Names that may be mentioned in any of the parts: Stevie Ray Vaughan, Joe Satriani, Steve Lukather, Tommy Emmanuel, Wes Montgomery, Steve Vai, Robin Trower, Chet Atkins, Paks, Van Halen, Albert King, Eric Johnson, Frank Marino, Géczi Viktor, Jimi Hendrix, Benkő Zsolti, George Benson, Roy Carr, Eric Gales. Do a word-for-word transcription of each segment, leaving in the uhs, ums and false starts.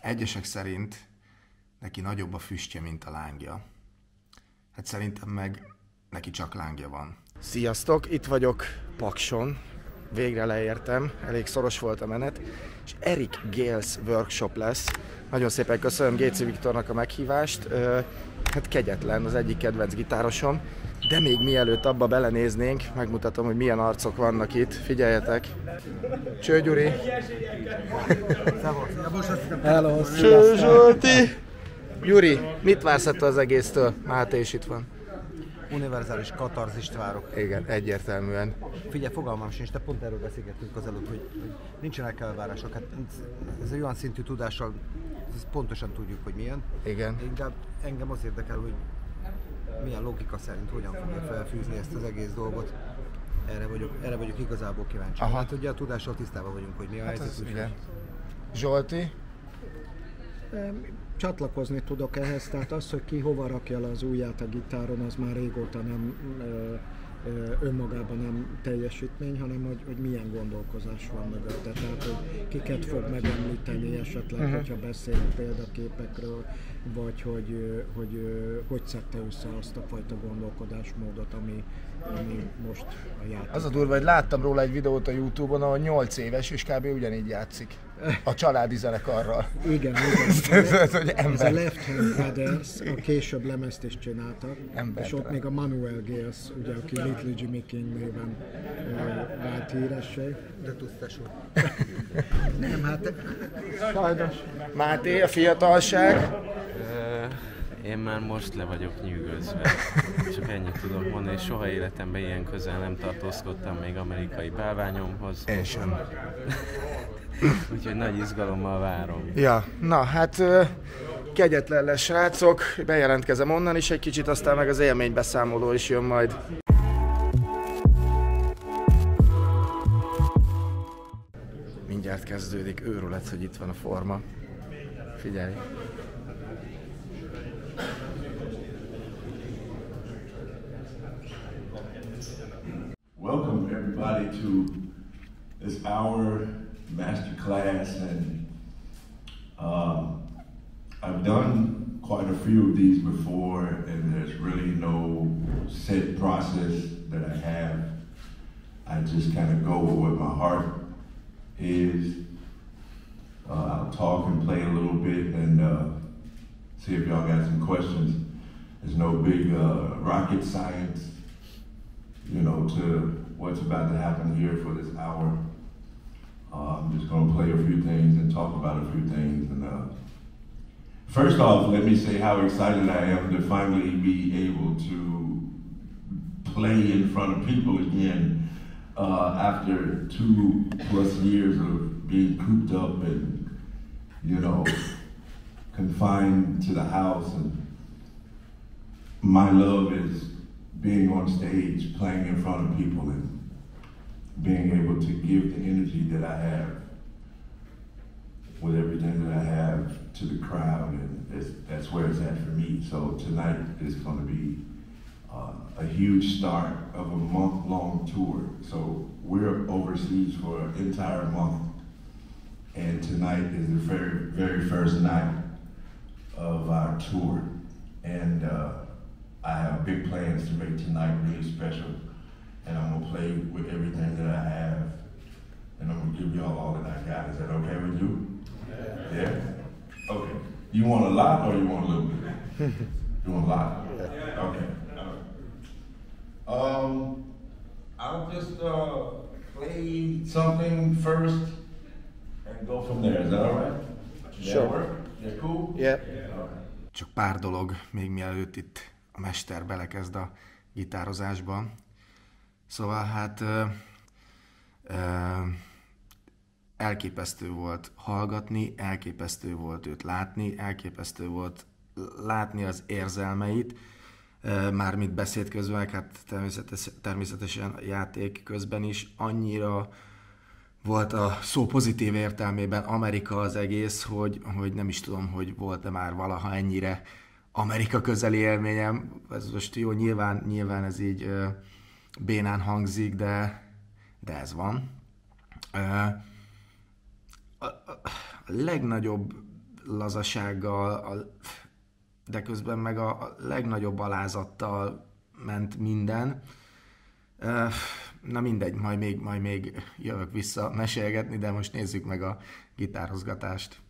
Egyesek szerint neki nagyobb a füstje, mint a lángja. Hát szerintem meg neki csak lángja van. Sziasztok, itt vagyok Pakson. Végre leértem, elég szoros volt a menet, és Eric Gales workshop lesz. Nagyon szépen köszönöm Géczi Viktornak a meghívást. Hát kegyetlen, az egyik kedvenc gitárosom. De még mielőtt abba belenéznénk, megmutatom, hogy milyen arcok vannak itt. Figyeljetek! Cső Gyuri! Cső Zsolti! Gyuri, mit vársz ettől az egésztől? Máté is itt van. Univerzális katarzist várok. Igen, egyértelműen. Figyelj, fogalmam sincs, de pont erről beszélgettünk az előtt, hogy, hogy nincsenek elvárások. Hát ez egy olyan szintű tudással, ezt pontosan tudjuk, hogy milyen. Igen. Inkább engem az érdekel, hogy milyen logika szerint hogyan fogja felfűzni ezt az egész dolgot. Erre vagyok, erre vagyok igazából kíváncsi. Aha. Hát ugye a tudással tisztában vagyunk, hogy mi a helyzet. Hát igen. Zsolti? Csatlakozni tudok ehhez, tehát az, hogy ki hova rakja le az ujját a gitáron, az már régóta nem önmagában nem teljesítmény, hanem hogy, hogy milyen gondolkozás van mögötte. Tehát, hogy kiket fog megemlíteni esetleg, uh-huh. hogyha beszélünk példaképekről, vagy hogy hogy, hogy hogy szedte össze azt a fajta gondolkodásmódot, ami, ami most a játék. Az a durva, hogy láttam róla egy videót a YouTube-on, ahol nyolc éves, és kb. Ugyanígy játszik. A családi zenekarral. Igen, igen. ez, ez, ez, ez a Left Hand Brothers, a később lemezt is csináltak, ember, és ott rá. Még a Manuel Gales, ugye, aki Little Jimmy King néven vált híresség. De tudtasó. Nem, hát... Sajnos. Máté, a fiatalság? Én már most le vagyok nyűgözve. Csak ennyit tudok mondani, és soha életemben ilyen közel nem tartózkodtam még amerikai bálványomhoz. Én sem. Úgyhogy nagy izgalommal várom. Ja, na hát kegyetlen lesz, srácok, bejelentkezem onnan is egy kicsit, aztán meg az élménybeszámoló is jön majd. Mindjárt kezdődik, őrület, hogy itt van a forma. Figyelj! Welcome everybody to this hour masterclass, and uh, I've done quite a few of these before, and there's really no set process that I have. I just kind of go where my heart is. Uh, I'll talk and play a little bit and uh, see if y'all got some questions. There's no big uh, rocket science, you know, to what's about to happen here for this hour. Uh, I'm just going to play a few things and talk about a few things. And uh, first off, let me say how excited I am to finally be able to play in front of people again uh, after two plus years of being cooped up and, you know, confined to the house. And my love is being on stage, playing in front of people, and being able to give the energy that I have with everything that I have to the crowd, and that's, that's where it's at for me. So tonight is going to be uh, a huge start of a month-long tour. So we're overseas for an entire month, and tonight is the very, very first night of our tour. And uh, I have big plans to make tonight really special. And I'm gonna play with everything that I have, and I'm gonna give y'all all that I got. Is that okay with you? Yeah. Yeah? Okay. You want a lot or you want a little bit? You want a lot? Yeah. Okay. All right. Um, I'll just uh, play something first and go from there. Is that all right? Sure. Yeah, cool? Yeah. Yeah. All right. Csak pár dolog, még mielőtt itt a mester belekezd a gitározásba. Szóval hát ö, ö, elképesztő volt hallgatni, elképesztő volt őt látni, elképesztő volt látni az érzelmeit, ö, mármint beszéd közben, hát természetes, természetesen játék közben is. Annyira volt a szó pozitív értelmében Amerika az egész, hogy, hogy nem is tudom, hogy volt-e már valaha ennyire Amerika közeli élményem. Ez most jó, nyilván, nyilván ez így... Ö, bénán hangzik, de, de ez van. A legnagyobb lazasággal, a, de közben meg a, a legnagyobb alázattal ment minden. Na mindegy, majd még, majd még jövök vissza mesélgetni, de most nézzük meg a gitározgatást.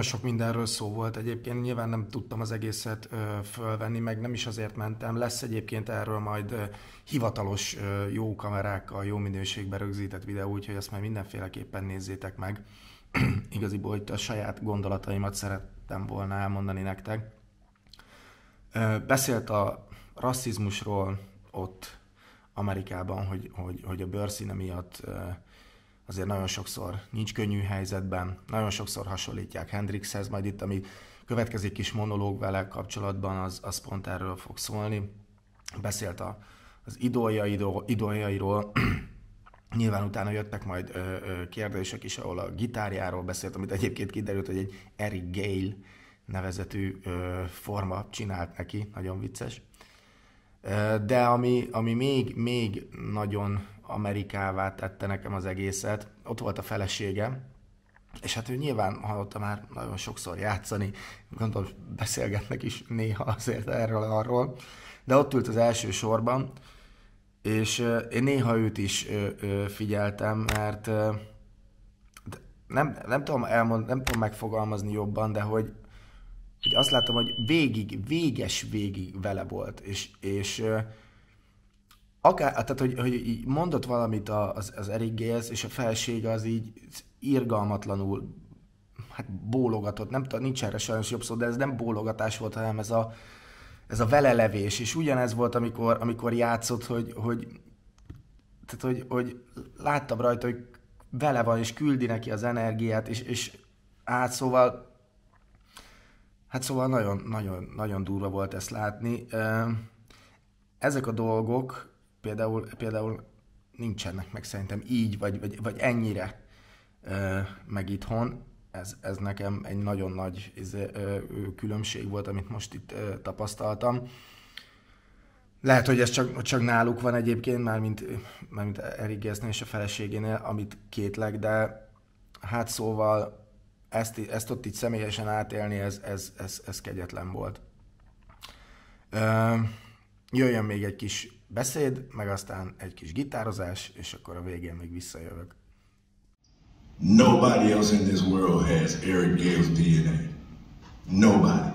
Sok mindenről szó volt egyébként, nyilván nem tudtam az egészet ö, fölvenni, meg nem is azért mentem. Lesz egyébként erről majd ö, hivatalos, ö, jó kamerákkal, jó minőségben rögzített videó, úgyhogy ezt majd mindenféleképpen nézzétek meg. Igaziból, hogy a saját gondolataimat szerettem volna elmondani nektek. Ö, beszélt a rasszizmusról ott Amerikában, hogy, hogy, hogy a bőrszíne miatt ö, azért nagyon sokszor nincs könnyű helyzetben, nagyon sokszor hasonlítják Hendrixhez, majd itt, ami következik kis monológ vele kapcsolatban, az, az pont erről fog szólni. Beszélt a, az idolja, idol, idoljairól, nyilván utána jöttek majd ö, ö, kérdések is, ahol a gitárjáról beszélt, amit egyébként kiderült, hogy egy Eric Gale nevezetű ö, forma csinált neki, nagyon vicces. De ami, ami még, még nagyon Amerikává tette nekem az egészet, ott volt a felesége, és hát ő nyilván hallotta már nagyon sokszor játszani, gondolom beszélgetnek is néha azért erről arról, de ott ült az első sorban, és én néha őt is figyeltem, mert nem, nem, tudom, elmond, nem tudom megfogalmazni jobban, de hogy, hogy azt látom, hogy végig, véges végig vele volt, és, és akár, tehát hogy, hogy így mondott valamit az, az Eric Gales, és a felsége az így irgalmatlanul hát bólogatott, nem tudom, nincs erre sajnos jobb szó, de ez nem bólogatás volt, hanem ez a, ez a velelevés, és ugyanez volt, amikor, amikor játszott, hogy, hogy, tehát, hogy, hogy láttam rajta, hogy vele van, és küldi neki az energiát, és, és át, szóval, hát szóval nagyon, nagyon, nagyon durva volt ezt látni. Ezek a dolgok például, például nincsenek meg szerintem így, vagy, vagy, vagy ennyire meg itthon. Ez, ez nekem egy nagyon nagy ez, ö, különbség volt, amit most itt ö, tapasztaltam. Lehet, hogy ez csak, csak náluk van egyébként, mármint, mármint Eric Gales-nél és a feleségénél, amit kétlek, de hát szóval ezt, ezt ott itt személyesen átélni, ez, ez, ez, ez kegyetlen volt. Ö, jöjjön még egy kis beszéd, meg aztán egy kis gitározás, és akkor a végén még visszajövök. Nobody else in this world has Eric Gales' D N A. Nobody.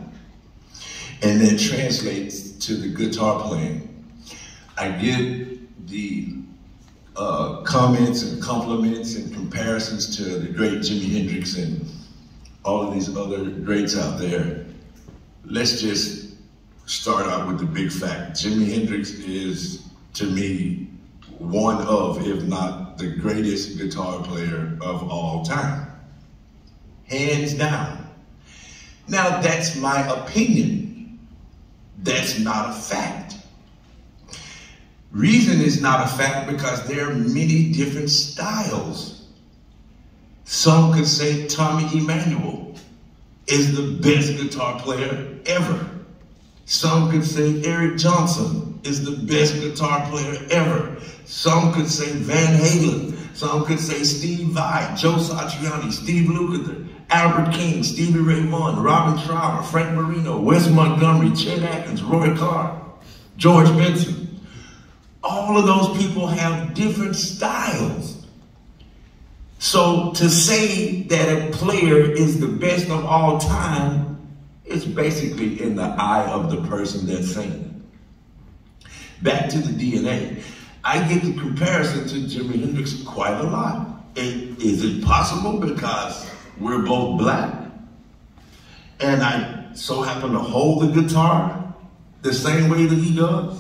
And that translates to the guitar playing. I get the uh, comments and compliments and comparisons to the great Jimi Hendrix and all of these other greats out there. Let's just start out with the big fact. Jimi Hendrix is, to me, one of, if not the greatest guitar player of all time. Hands down. Now that's my opinion. That's not a fact. Reason is not a fact because there are many different styles. Some could say Tommy Emmanuel is the best guitar player ever. Some could say Eric Johnson is the best guitar player ever. Some could say Van Halen. Some could say Steve Vai, Joe Satriani, Steve Lukather, Albert King, Stevie Ray Vaughan, Robin Trower, Frank Marino, Wes Montgomery, Chet Atkins, Roy Carr, George Benson. All of those people have different styles. So to say that a player is the best of all time, it's basically in the eye of the person that's singing. Back to the D N A. I get the comparison to Jimi Hendrix quite a lot. It, is it possible because we're both black? And I so happen to hold the guitar the same way that he does?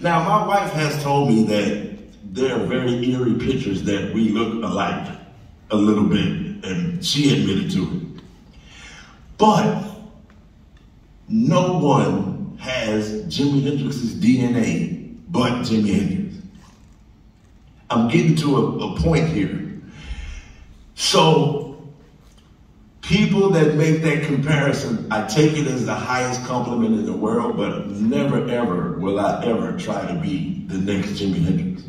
Now, my wife has told me that there are very eerie pictures that we look alike a little bit, and she admitted to it. But no one has Jimi Hendrix's D N A but Jimi Hendrix. I'm getting to a, a point here. So people that make that comparison, I take it as the highest compliment in the world, but never ever will I ever try to be the next Jimi Hendrix.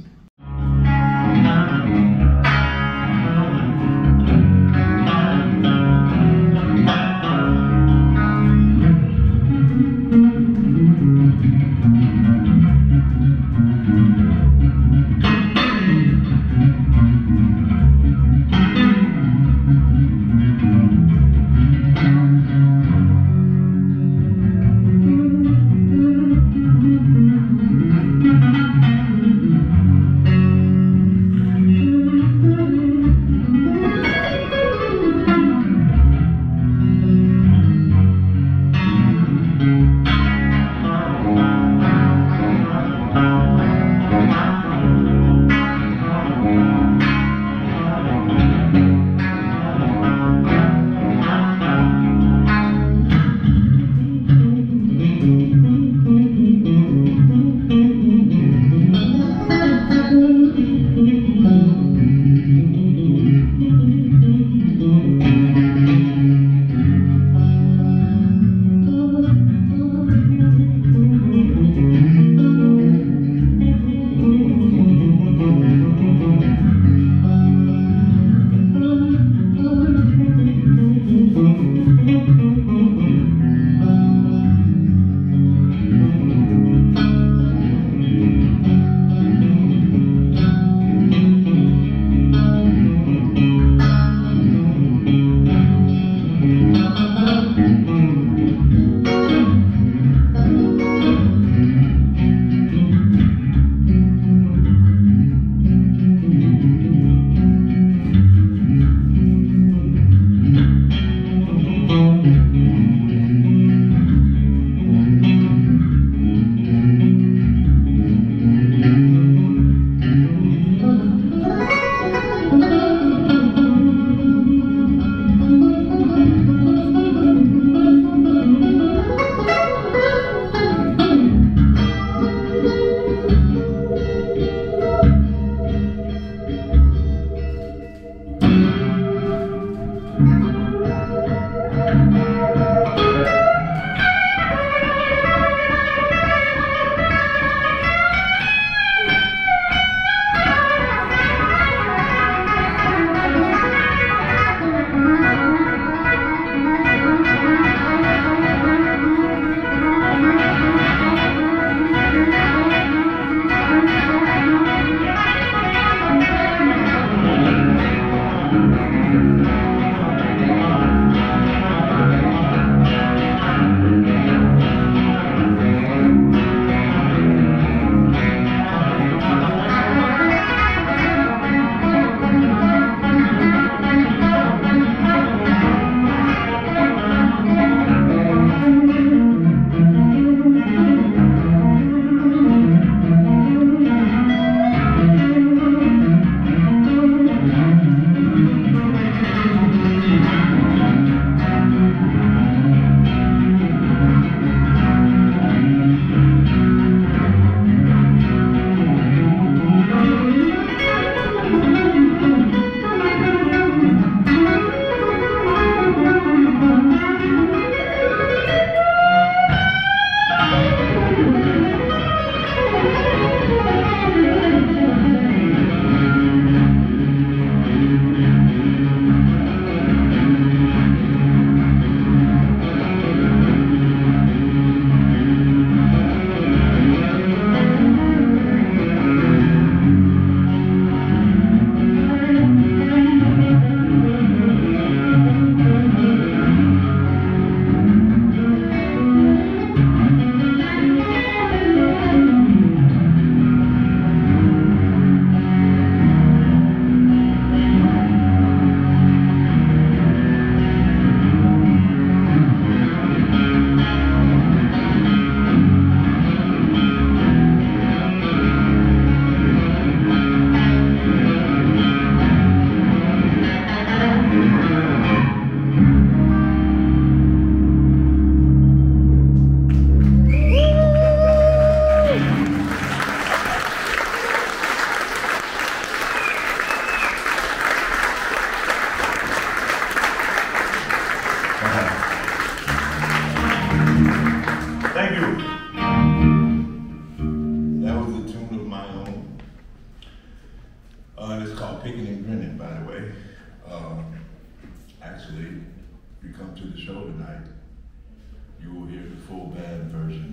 that version.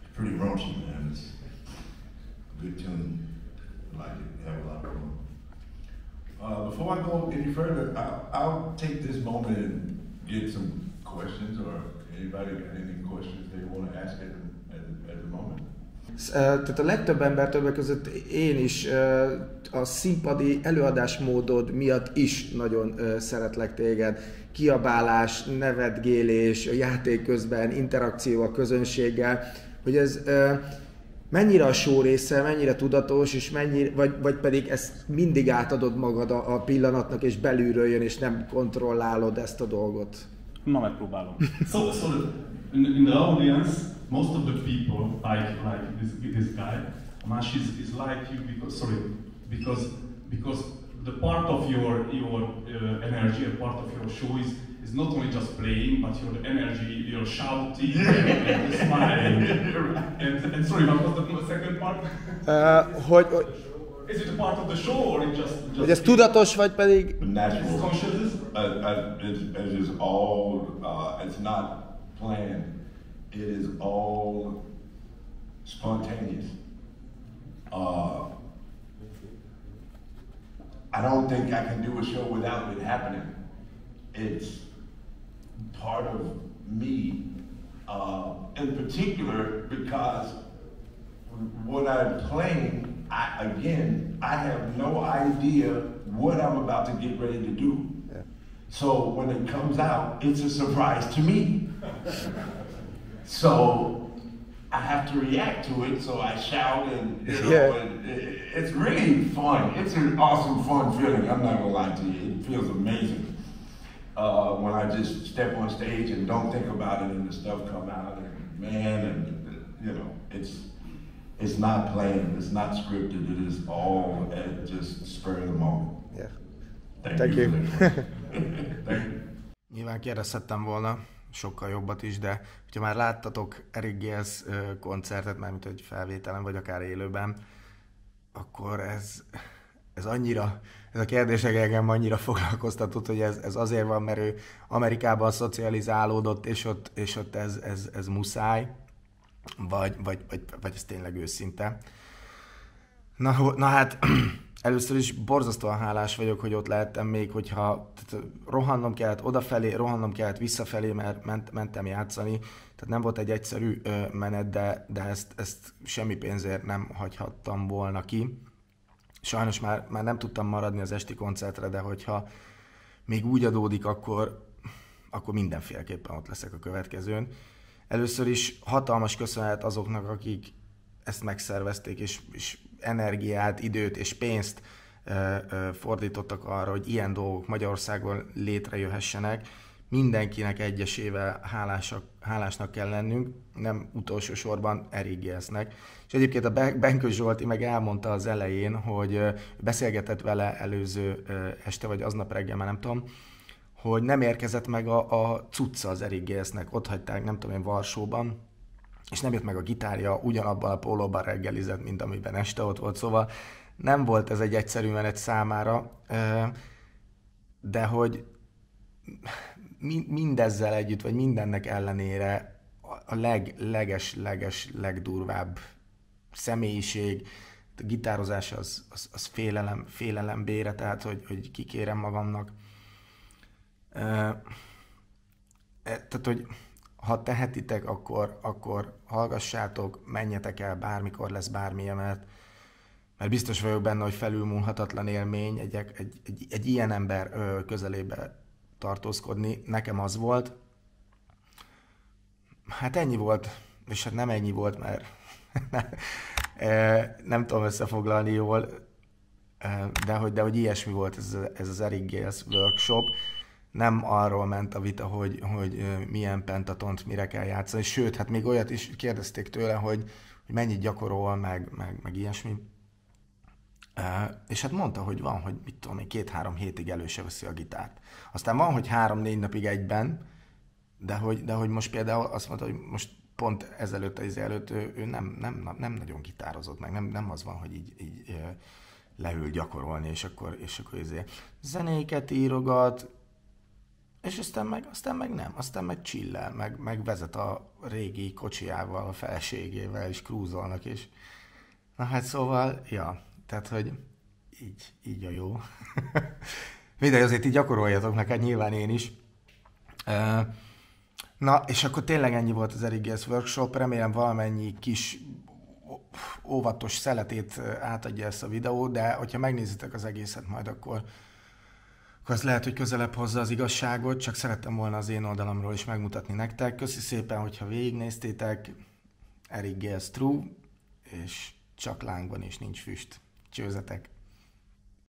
It's pretty raunchy, man. It's a good tune. I like it. They have a lot of room. Uh, before I go any further, I, I'll take this moment and get some questions, or anybody got any questions they want to ask at the, at the, at the moment. Tehát a legtöbb ember, többek között én is a színpadi előadásmódod miatt is nagyon szeretlek téged. Kiabálás, nevetgélés, játék közben, interakció a közönséggel, hogy ez mennyire a show része, mennyire tudatos, és mennyire, vagy, vagy pedig ezt mindig átadod magad a, a pillanatnak, és belülről jön, és nem kontrollálod ezt a dolgot? Na, megpróbálom. So, so in, in the audience, most of the people like like this this guy. Mash is, is like you because sorry because because the part of your your uh, energy, a part of your show is, is not only just playing, but your energy, your shouting, and the smiling. And, and sorry, what was the second part? Uh, hogy, is it a part of the show or it just just? Ez tudatos vagy pedig? Natural. Consciousness. Uh, uh, it, it is all. Uh, it's not planned. It is all spontaneous. Uh, I don't think I can do a show without it happening. It's part of me, uh, in particular because when I'm playing, I, again, I have no idea what I'm about to get ready to do. Yeah. So when it comes out, it's a surprise to me. So I have to react to it, so I shout and, you know, yeah. and it's really fun. It's an awesome, fun feeling. I'm not gonna lie to you, it feels amazing. Uh, when I just step on stage and don't think about it and the stuff come out and man, and you know, it's it's not planned, it's not scripted, it is all at just spur of the moment. Yeah. Thank, Thank you. you. Thank you. Nyilván kérdezhettem volna sokkal jobbat is, de hogyha már láttatok Eric Gales koncertet, mármint egy felvételen, vagy akár élőben, akkor ez, ez annyira, ez a kérdések engem annyira foglalkoztatott, hogy ez, ez azért van, mert ő Amerikában szocializálódott, és ott, és ott ez, ez, ez muszáj, vagy, vagy, vagy, vagy ez tényleg őszinte. Na, na hát... Először is borzasztóan hálás vagyok, hogy ott lehettem még, hogyha tehát rohannom kellett odafelé, rohannom kellett visszafelé, mert ment, mentem játszani. Tehát nem volt egy egyszerű menet, de, de ezt, ezt semmi pénzért nem hagyhattam volna ki. Sajnos már, már nem tudtam maradni az esti koncertre, de hogyha még úgy adódik, akkor, akkor mindenféleképpen ott leszek a következőn. Először is hatalmas köszönet azoknak, akik ezt megszervezték, és, és energiát, időt és pénzt ö, ö, fordítottak arra, hogy ilyen dolgok Magyarországon létrejöhessenek. Mindenkinek egyesével hálásak, hálásnak kell lennünk, nem utolsó sorban Eric Galesnek. És egyébként a Benkő Zsolti meg elmondta az elején, hogy beszélgetett vele előző este, vagy aznap reggel, már nem tudom, hogy nem érkezett meg a, a cucca az Eric Galesnek. Ott hagyták, nem tudom én, Varsóban, és nem jött meg a gitárja, ugyanabban a pólóban reggelizett, mint amiben este ott volt, szóval nem volt ez egy egyszerű menet számára, de hogy mindezzel együtt, vagy mindennek ellenére a leg-leges-leges-legdurvább személyiség, a gitározás az, az, az félelem, félelem bére, tehát hogy, hogy kikérem magamnak. Tehát, hogy... Ha tehetitek, akkor, akkor hallgassátok, menjetek el, bármikor lesz bármilyen, mert, mert biztos vagyok benne, hogy felülmúlhatatlan élmény egy, egy, egy, egy ilyen ember közelébe tartózkodni. Nekem az volt. Hát ennyi volt, és hát nem ennyi volt, mert nem tudom összefoglalni jól, de hogy, de hogy ilyesmi volt ez, ez az Eric Gales workshop. Nem arról ment a vita, hogy, hogy milyen pentatont mire kell játszani, sőt, hát még olyat is kérdezték tőle, hogy, hogy mennyit gyakorol, meg, meg, meg ilyesmi. És hát mondta, hogy van, hogy mit tudom én, két-három hétig elő se veszi a gitárt. Aztán van, hogy három-négy napig egyben, de hogy, de hogy most például azt mondta, hogy most pont ezelőtt, ezelőtt ő, ő nem, nem, nem nagyon gitározott, meg nem, nem az van, hogy így... így leül gyakorolni, és akkor, és akkor ezért zenéket írogat, És aztán meg, aztán meg nem, aztán meg chillel, meg, meg vezet a régi kocsijával, a feleségével, és krúzolnak, és na hát szóval, ja, tehát, hogy így, így a jó. Mindegy, azért így gyakoroljatok neked, nyilván én is. Na, és akkor tényleg ennyi volt az Eric Gales Workshop, remélem valamennyi kis óvatos szeletét átadja ezt a videó, de hogyha megnézitek az egészet majd, akkor akkor az lehet, hogy közelebb hozza az igazságot, csak szerettem volna az én oldalamról is megmutatni nektek. Köszi szépen, hogyha végignéztétek. Eric Gales True, és csak lángban is nincs füst. Csőzetek!